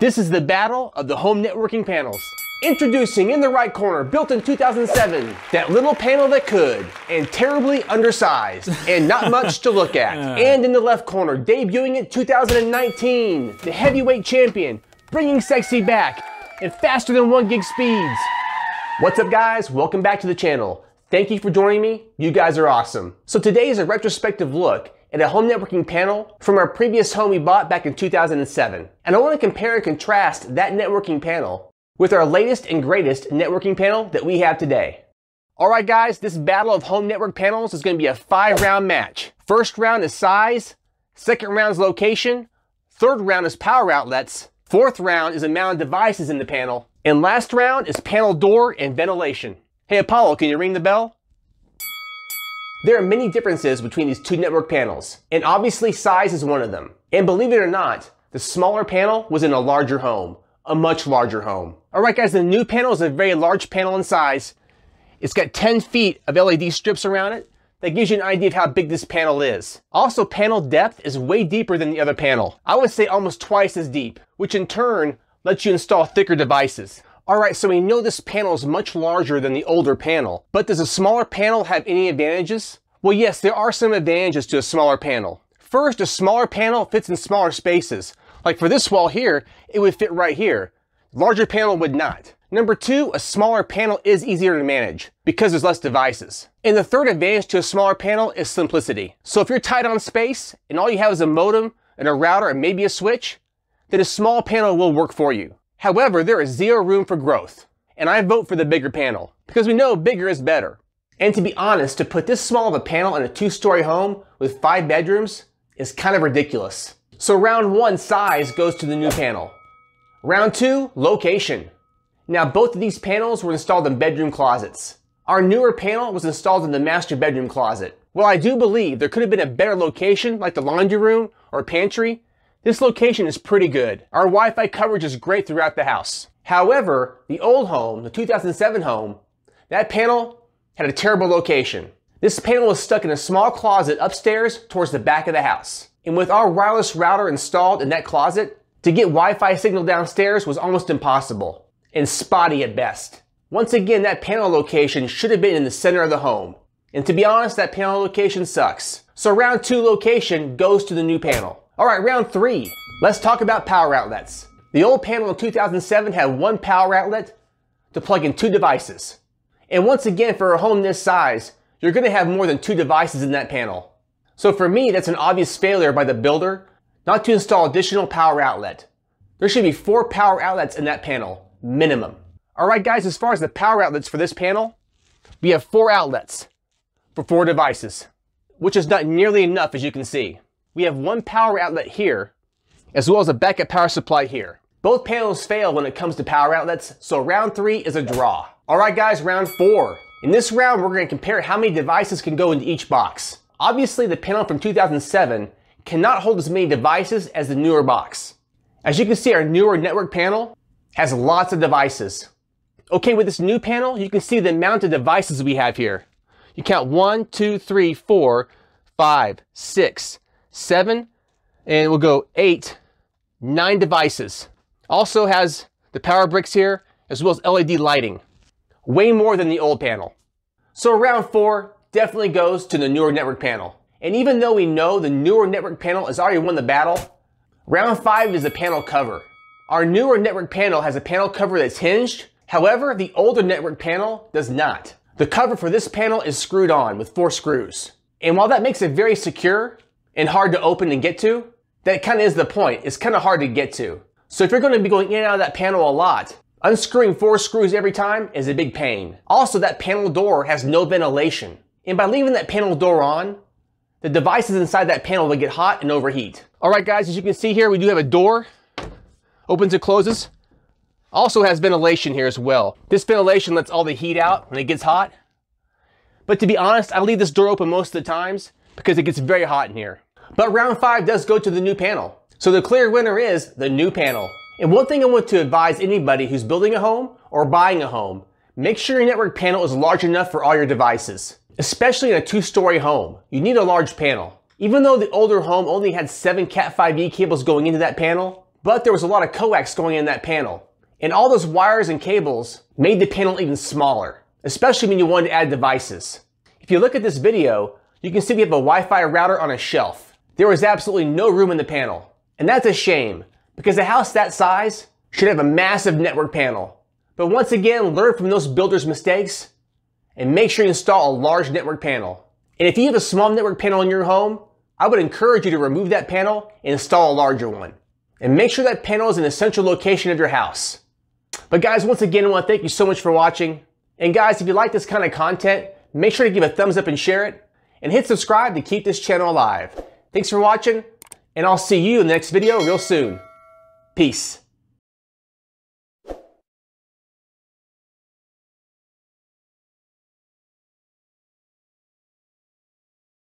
This is the battle of the home networking panels. Introducing in the right corner, built in 2007, that little panel that could, and terribly undersized, and not much to look at. And in the left corner, debuting in 2019, the heavyweight champion, bringing sexy back, and faster than 1 gig speeds. What's up guys, welcome back to the channel. Thank you for joining me, you guys are awesome. So today is a retrospective look at a home networking panel from our previous home we bought back in 2007. And I wanna compare and contrast that networking panel with our latest and greatest networking panel that we have today. All right guys, this battle of home network panels is gonna be a 5-round match. First round is size, second round is location, third round is power outlets, fourth round is amount of devices in the panel, and last round is panel door and ventilation. Hey Apollo, can you ring the bell? There are many differences between these two network panels, and obviously size is one of them. And believe it or not, the smaller panel was in a larger home, a much larger home. All right guys, the new panel is a very large panel in size. It's got 10 feet of LED strips around it. That gives you an idea of how big this panel is. Also, panel depth is way deeper than the other panel. I would say almost twice as deep, which in turn lets you install thicker devices. All right, so we know this panel is much larger than the older panel, but does a smaller panel have any advantages? Well, yes, there are some advantages to a smaller panel. First, a smaller panel fits in smaller spaces. Like for this wall here, it would fit right here. Larger panel would not. Number two, a smaller panel is easier to manage because there's less devices. And the third advantage to a smaller panel is simplicity. So if you're tight on space and all you have is a modem and a router and maybe a switch, then a small panel will work for you. However, there is zero room for growth. And I vote for the bigger panel because we know bigger is better. And to be honest, to put this small of a panel in a 2-story home with 5 bedrooms is kind of ridiculous. So round one, size, goes to the new panel. Round two, location. Now both of these panels were installed in bedroom closets. Our newer panel was installed in the master bedroom closet. While I do believe there could have been a better location like the laundry room or pantry, this location is pretty good. Our Wi-Fi coverage is great throughout the house. However, the old home, the 2007 home, that panel had a terrible location. This panel was stuck in a small closet upstairs towards the back of the house. And with our wireless router installed in that closet, to get Wi-Fi signal downstairs was almost impossible, and spotty at best. Once again, that panel location should have been in the center of the home. And to be honest, that panel location sucks. So round two, location, goes to the new panel. All right, round three, let's talk about power outlets. The old panel in 2007 had one power outlet to plug in 2 devices. And once again, for a home this size, you're gonna have more than 2 devices in that panel. So for me, that's an obvious failure by the builder not to install additional power outlet. There should be 4 power outlets in that panel, minimum. All right guys, as far as the power outlets for this panel, we have 4 outlets for 4 devices, which is not nearly enough as you can see. We have 1 power outlet here, as well as a backup power supply here. Both panels fail when it comes to power outlets, so round three is a draw. All right guys, round four. In this round, we're gonna compare how many devices can go into each box. Obviously, the panel from 2007 cannot hold as many devices as the newer box. As you can see, our newer network panel has lots of devices. Okay, with this new panel, you can see the amount of devices we have here. You count 1, 2, 3, 4, 5, 6, 7, and we'll go 8, 9 devices. Also has the power bricks here, as well as LED lighting. Way more than the old panel. So round four definitely goes to the newer network panel. And even though we know the newer network panel has already won the battle, round five is the panel cover. Our newer network panel has a panel cover that's hinged. However, the older network panel does not. The cover for this panel is screwed on with 4 screws. And while that makes it very secure and hard to open and get to, that kind of is the point. It's kind of hard to get to. So if you're going to be going in and out of that panel a lot, unscrewing 4 screws every time is a big pain. Also, that panel door has no ventilation. And by leaving that panel door on, the devices inside that panel will get hot and overheat. All right guys, as you can see here, we do have a door, opens and closes. Also has ventilation here as well. This ventilation lets all the heat out when it gets hot. But to be honest, I leave this door open most of the times because it gets very hot in here. But round five does go to the new panel. So the clear winner is the new panel. And one thing I want to advise anybody who's building a home or buying a home, make sure your network panel is large enough for all your devices. Especially in a 2-story home, you need a large panel. Even though the older home only had 7 Cat5e cables going into that panel, But there was a lot of coax going in that panel, and all those wires and cables made the panel even smaller, especially when you wanted to add devices. If you look at this video, you can see we have a Wi-Fi router on a shelf. There was absolutely no room in the panel, and that's a shame, because a house that size should have a massive network panel. But once again, learn from those builders' mistakes and make sure you install a large network panel. And if you have a small network panel in your home, I would encourage you to remove that panel and install a larger one. And make sure that panel is in a central location of your house. But guys, once again, I want to thank you so much for watching. And guys, if you like this kind of content, make sure to give a thumbs up and share it. And hit subscribe to keep this channel alive. Thanks for watching, and I'll see you in the next video real soon. Peace.